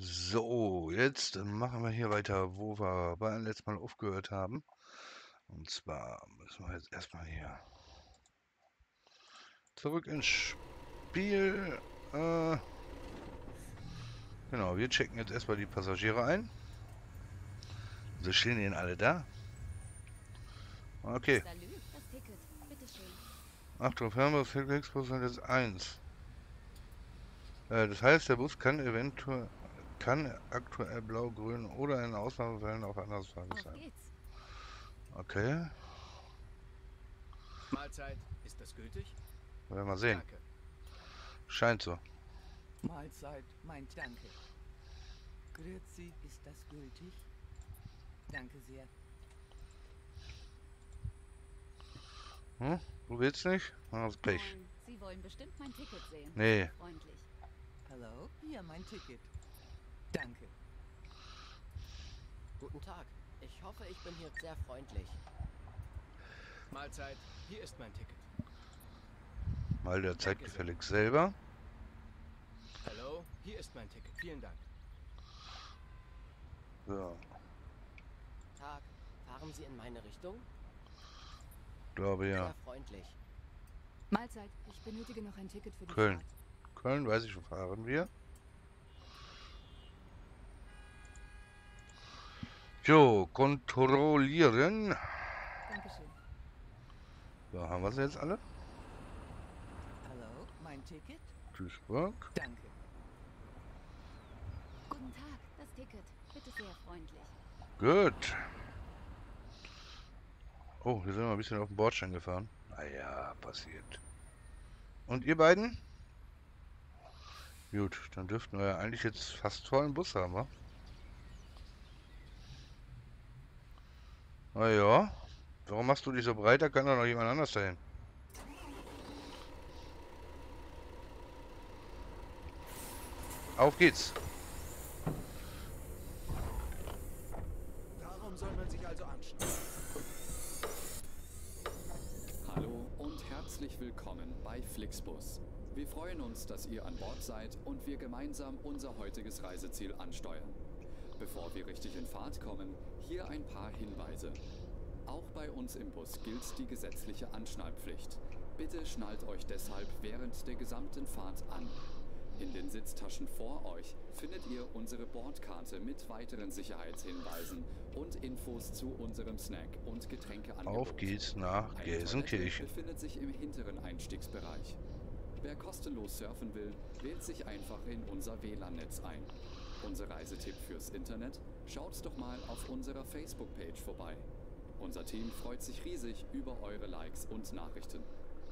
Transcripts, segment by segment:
So, jetzt machen wir hier weiter, wo wir beim letzten Mal aufgehört haben. Und zwar müssen wir jetzt erstmal hier zurück ins Spiel. Genau, wir checken jetzt erstmal die Passagiere ein. So stehen ihnen alle da. Okay. Achtung, Fernbus Flixbus sind jetzt 1. Das heißt, der Bus kann eventuell aktuell blau-grün oder in Ausnahmefällen auch anders fahren sein. Okay. Mahlzeit, ist das gültig? Wollen wir mal sehen. Danke. Scheint so. Mahlzeit, mein Danke. Grüezi, ist das gültig? Danke sehr. Hm? Du willst nicht? Ah, das Pech. Nein, Sie wollen bestimmt mein Ticket sehen. Nee. Freundlich. Hallo, hier mein Ticket. Danke. Guten Tag. Ich hoffe, ich bin hier sehr freundlich. Mahlzeit, hier ist mein Ticket. Mal der Zeit gefällig selber. Hallo, hier ist mein Ticket. Vielen Dank. So. Tag, fahren Sie in meine Richtung? Glaube ja. Sehr freundlich. Mahlzeit, ich benötige noch ein Ticket für die Köln. Fahrt. Köln, weiß ich, fahren wir. Jo, kontrollieren. Dankeschön. So, haben wir sie jetzt alle? Hallo, mein Ticket. Duisburg. Danke. Guten Tag, das Ticket. Bitte sehr freundlich. Gut. Oh, hier sind wir ein bisschen auf den Bordstein gefahren. Naja, passiert. Und ihr beiden? Gut, dann dürften wir ja eigentlich jetzt fast vollen Bus haben, wa? Na ja, warum machst du dich so breit? Da kann doch noch jemand anders dahin. Auf geht's. Darum soll man sich also anstrengen. Hallo und herzlich willkommen bei Flixbus. Wir freuen uns, dass ihr an Bord seid und wir gemeinsam unser heutiges Reiseziel ansteuern. Bevor wir richtig in Fahrt kommen, hier ein paar Hinweise. Auch bei uns im Bus gilt die gesetzliche Anschnallpflicht. Bitte schnallt euch deshalb während der gesamten Fahrt an. In den Sitztaschen vor euch findet ihr unsere Bordkarte mit weiteren Sicherheitshinweisen und Infos zu unserem Snack- und Getränkeangebot. Auf geht's nach Gelsenkirchen. Eine Toilette befindet sich im hinteren Einstiegsbereich. Wer kostenlos surfen will, wählt sich einfach in unser WLAN-Netz ein. Unser Reisetipp fürs Internet? Schaut doch mal auf unserer Facebook-Page vorbei. Unser Team freut sich riesig über eure Likes und Nachrichten.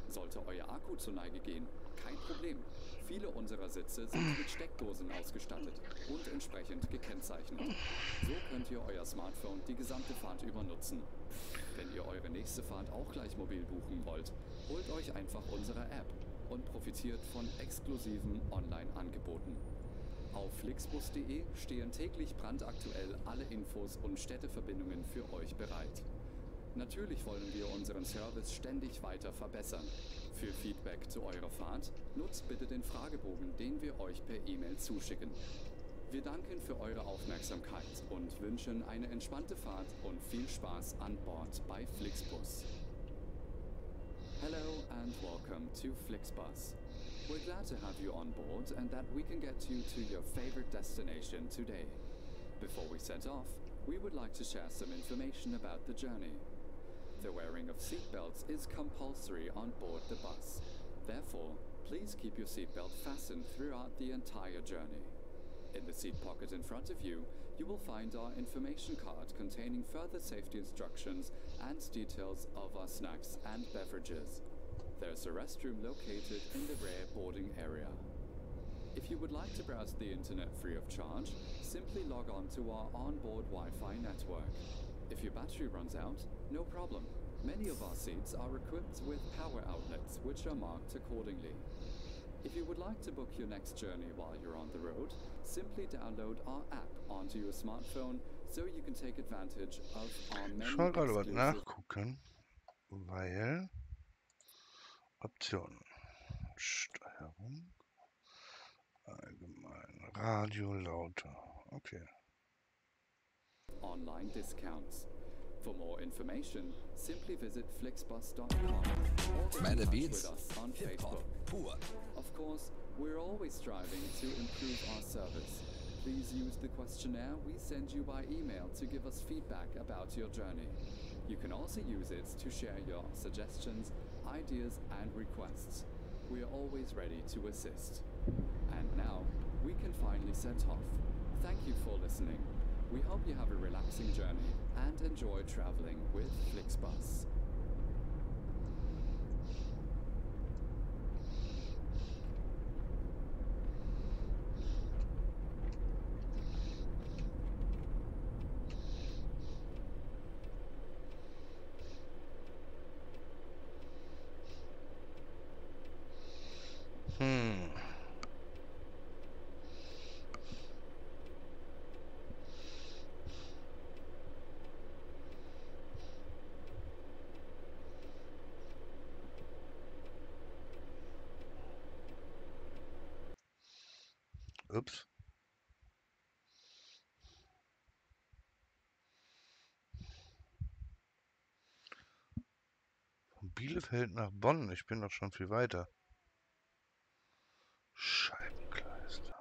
Sollte euer Akku zur Neige gehen, kein Problem. Viele unserer Sitze sind mit Steckdosen ausgestattet und entsprechend gekennzeichnet. So könnt ihr euer Smartphone die gesamte Fahrt über nutzen. Wenn ihr eure nächste Fahrt auch gleich mobil buchen wollt, holt euch einfach unsere App und profitiert von exklusiven Online-Angeboten. Auf flixbus.de stehen täglich brandaktuell alle Infos und Städteverbindungen für euch bereit. Natürlich wollen wir unseren Service ständig weiter verbessern. Für Feedback zu eurer Fahrt nutzt bitte den Fragebogen, den wir euch per E-Mail zuschicken. Wir danken für eure Aufmerksamkeit und wünschen eine entspannte Fahrt und viel Spaß an Bord bei Flixbus. Hello and welcome to Flixbus. We're glad to have you on board and that we can get you to your favorite destination today. Before we set off, we would like to share some information about the journey. The wearing of seatbelts is compulsory on board the bus. Therefore, please keep your seatbelt fastened throughout the entire journey. In the seat pocket in front of you, you will find our information card containing further safety instructions and details of our snacks and beverages. There's a restroom located in the rear boarding area. If you would like to browse the internet free of charge, simply log on to our onboard Wi-Fi network. If your battery runs out, no problem. Many of our seats are equipped with power outlets, which are marked accordingly. If you would like to book your next journey while you're on the road, simply download our app onto your smartphone so you can take advantage of our many exclusive... Optionen, Steuerung, allgemein Radio lauter. Okay. Online discounts. For more information, simply visit flixbus.com or Man the Beats with us on Facebook. Pur. Of course, we're always striving to improve our service. Please use the questionnaire we send you by email to give us feedback about your journey. You can also use it to share your suggestions, ideas and requests. We are always ready to assist. And now, we can finally set off. Thank you for listening. We hope you have a relaxing journey and enjoy traveling with Flixbus. Ups. Von Bielefeld nach Bonn. Ich bin doch schon viel weiter. Scheibenkleister.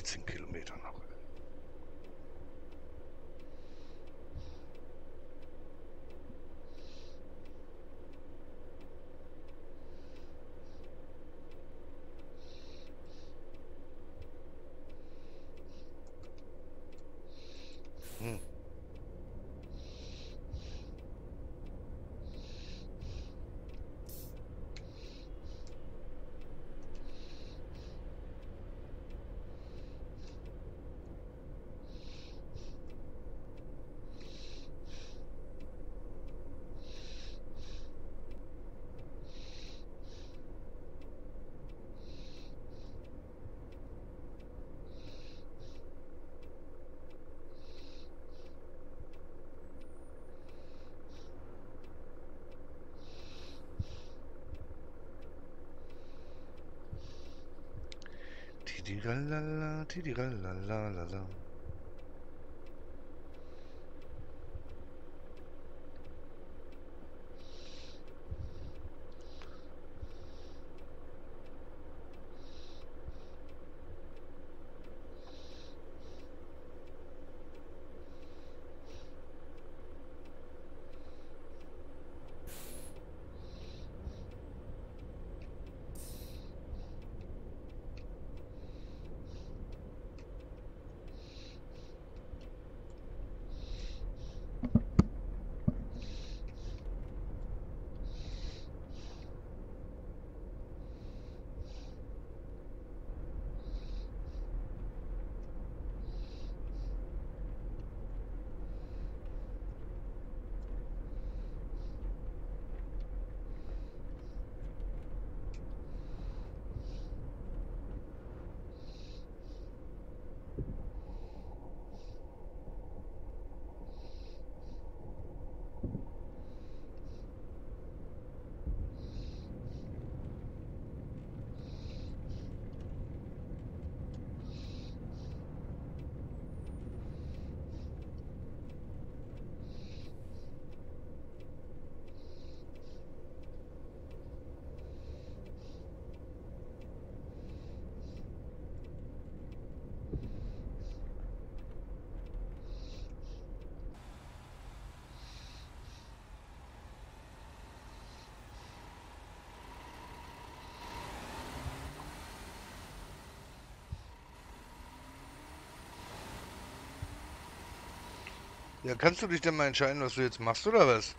13 Kilometer nach Köln. Tidiralala, tidiralala. Ja, kannst du dich denn mal entscheiden, was du jetzt machst, oder was?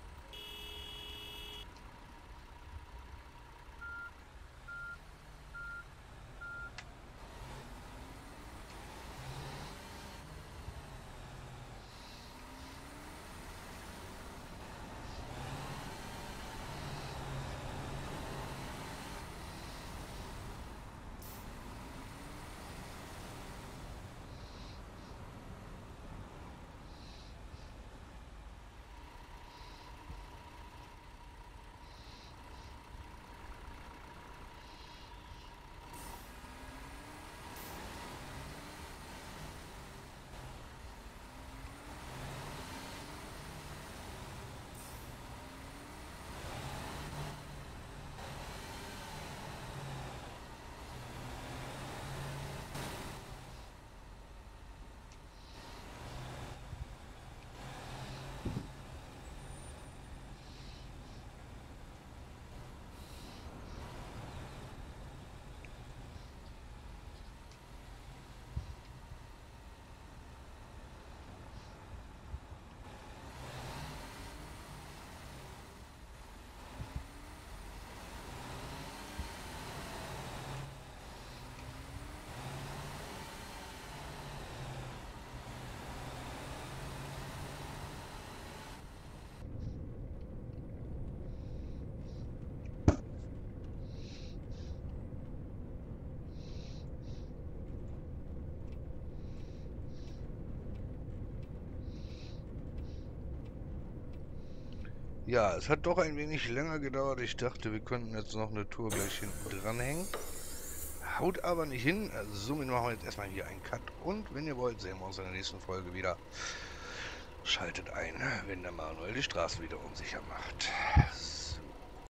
Ja, es hat doch ein wenig länger gedauert. Ich dachte, wir könnten jetzt noch eine Tour gleich hinten dranhängen. Haut aber nicht hin. Also somit machen wir jetzt erstmal hier einen Cut. Und wenn ihr wollt, sehen wir uns in der nächsten Folge wieder. Schaltet ein, wenn der Manuel die Straße wieder unsicher macht.